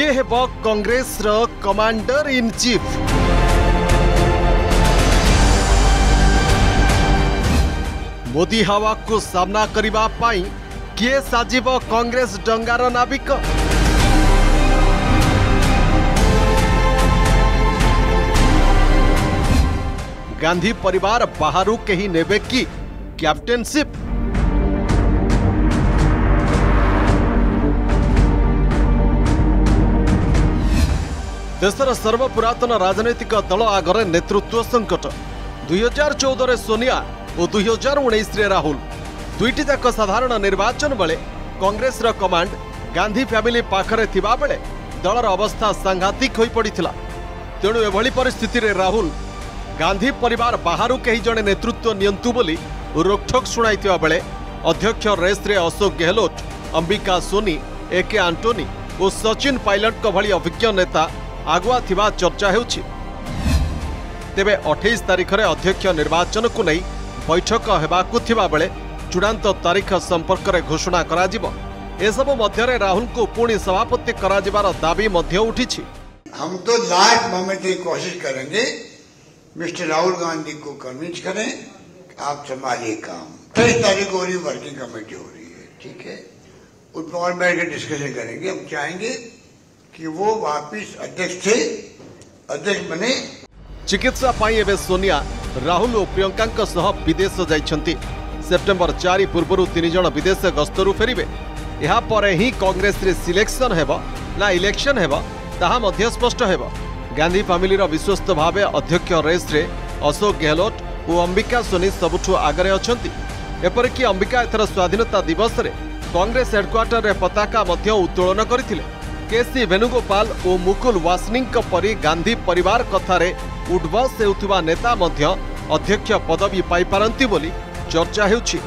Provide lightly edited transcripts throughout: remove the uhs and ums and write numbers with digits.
ये है कांग्रेस रा कमांडर इन चीफ। मोदी हवा को सामना करिबा पाई किए साजिबो कांग्रेस डंगार नाविक। गांधी परिवार बाहरु कहीं नेबे की कैप्टेनशिप। देशर सर्वपुरातन राजनैतिक दल आगे नेतृत्व संकट। 2014 सोनिया और 2019 राहुल दुईटी जाक साधारण निर्वाचन बेले कांग्रेस रा कमांड गांधी फैमिली पाखरे थिबा बेले दलर अवस्था सांघातिक हो पड़िथिला। तेणु एभली परिस्थिति रे राहुल गांधी परिवार बाहर कहीं जड़े नेतृत्व नियंतु बोली रोकठोक शुणाई बेले अध्यक्ष रेस्रे अशोक गहलोत, अंबिका सोनी, एके आंटोनी और सचिन पायलट भली अभिज्ञ नेता आगुआ थिबा चर्चा हेउछि। तेबे 28 तारीख रे अध्यक्ष निर्वाचन को नहीं बैठक हेबाकु थिबा बेले चूड़ांत तारीख संपर्क रे घोषणा करा जिवो। ए सब मध्य रे राहुल को पुणी सभापति करा जिवार दाबी मध्य उठिछि। हम तो लास्ट मोमेंट की कोशिश करेंगे मिस्टर राहुल गांधी को कन्विंस करें आप संभालिए काम। 23 तारीख को वर्किंग कमेटी हो रही है, ठीक है, उन पर बैठ के डिस्कशन करेंगे। हम चाहेंगे कि वो वापस अध्यक्ष बने। चिकित्सा एवं सोनिया राहुल और प्रियंका सह विदेश जाइछंती। सेप्टेम्बर 4 पूर्व तीन जन विदेश गस्तरू फेरिबे। यहा परे ही कांग्रेस रे सिलेक्शन हेबो ना इलेक्शन हेबो ताहा मध्य स्पष्ट हेबो। गांधी फैमिली रा विश्वस्त भावे अध्यक्ष रेस रे अशोक गहलोत और अंबिका सोनी सबुठु आगे अछंती। एपरिकि अंबिका एथर स्वाधीनता दिवस रे कांग्रेस हेडक्वार्टर रे पताका मध्य उत्तोलन करिथिले। केसी वेणुगोपाल और मुकुल वासनिंग परी गांधी परिवार कथार उठबस होता नेता मध्य अध्यक्ष पदवी पाइपारंती बोली चर्चा हेउछि।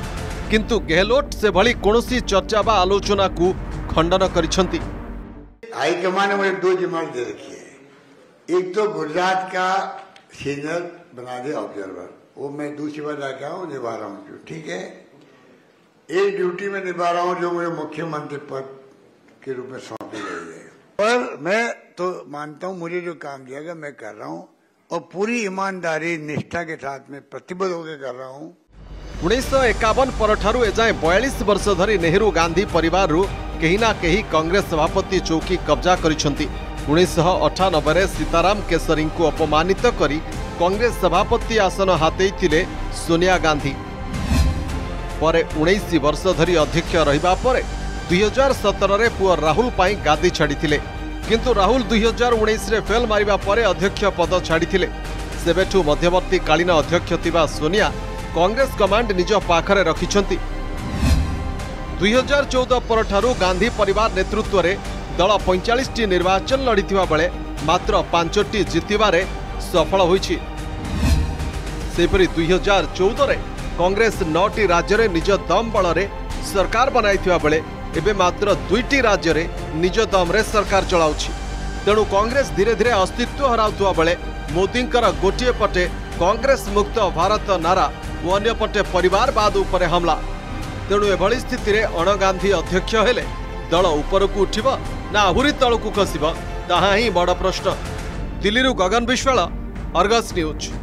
किंतु गहलोत से भली कोनोसी चर्चा बा आलोचना को खंडन करिसंती। हाईकमान ने दो जिम्मेदारी दे रखी है, एक तो गुजरात का सीनियर बना दे ऑब्जर्वर, वो मैं दूसरी बार जाता हूँ निभा रहा हूँ, ठीक है, एक ड्यूटी में निभा रहा हूँ जो मुझे मुख्यमंत्री पद के रूप में सौंपी गई है। पर मैं तो मानता हूँ मुझे जो काम दिया गया मैं कर रहा हूँ और पूरी ईमानदारी निष्ठा के साथ में प्रतिबद्ध होकर कर रहा हूँ। 1951 परठारू एजाएं 42 वर्ष धरी नेहरू गांधी परिवार रू कहीं ना कहीं कांग्रेस सभापति चौकी कब्जा करिछंती। 1998 रे सीताराम केसरी को अपमानित करी कांग्रेस सभापति आसन हातेइथिले सोनिया गांधी। परे 19 वर्ष धरी अध्यक्ष रहिबा परे 2017 रे पुअ राहुल पाई गादी छाड़ीथिले। किंतु राहुल 2019 रे फेल मारिबा परे अध्यक्ष पद छाड़ीथिले। सेबेठु मध्यवर्ती कालीन अध्यक्ष थिबा सोनिया कांग्रेस कमांड निज पाखरे रखिछंती। 2014 परठारू गांधी परिवार नेतृत्व रे दल 45टी निर्वाचन लड़ीथिबा बेले मात्र 5टी जीतिबारे सफल होईछि। सेपरि 2014 रे कांग्रेस 9टी राज्य रे निज दम बल रे सरकार बनाइथिबा बेले एबे मात्र 2टी राज्य रे निज दमरे सरकार चलाउछि। तेणु कांग्रेस धीरे धीरे अस्तित्व हराउथुआ बेले मोदींकर गोटे पटे कांग्रेस मुक्त भारत नारा और अन्य पटे परिवारवाद उपरे हमला। तेणु एभली स्थिति रे अणगांधी अध्यक्ष हेले दल उपरकू उठिब ना आहुरी तलकू खसिब, ताहा ही बड़ प्रश्न। दिल्ली रु गगन विश्वाल, अर्गस न्यूज।